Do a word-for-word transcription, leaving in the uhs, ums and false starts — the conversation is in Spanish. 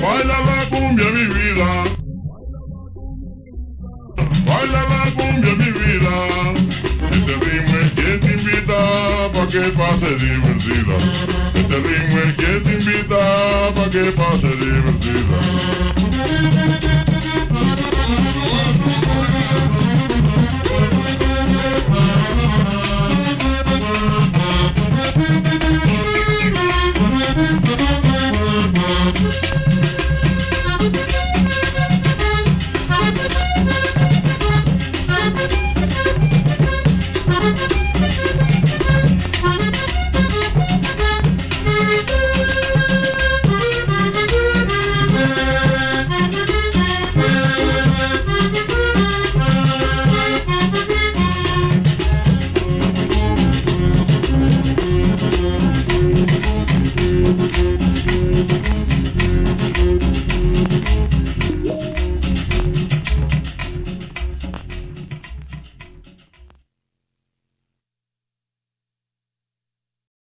Baila la cumbia, mi vida. Baila la cumbia, mi vida. Este ritmo es que te invita pa' que pase divertida. Este ritmo es que te invita pa' que pase divertida.